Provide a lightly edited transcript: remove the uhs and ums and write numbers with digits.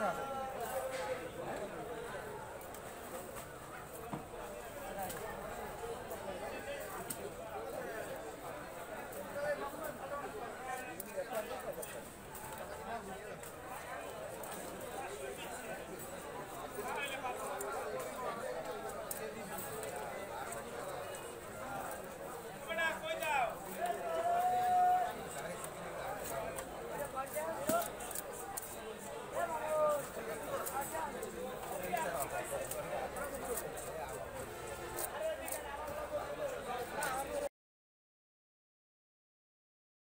Traffic.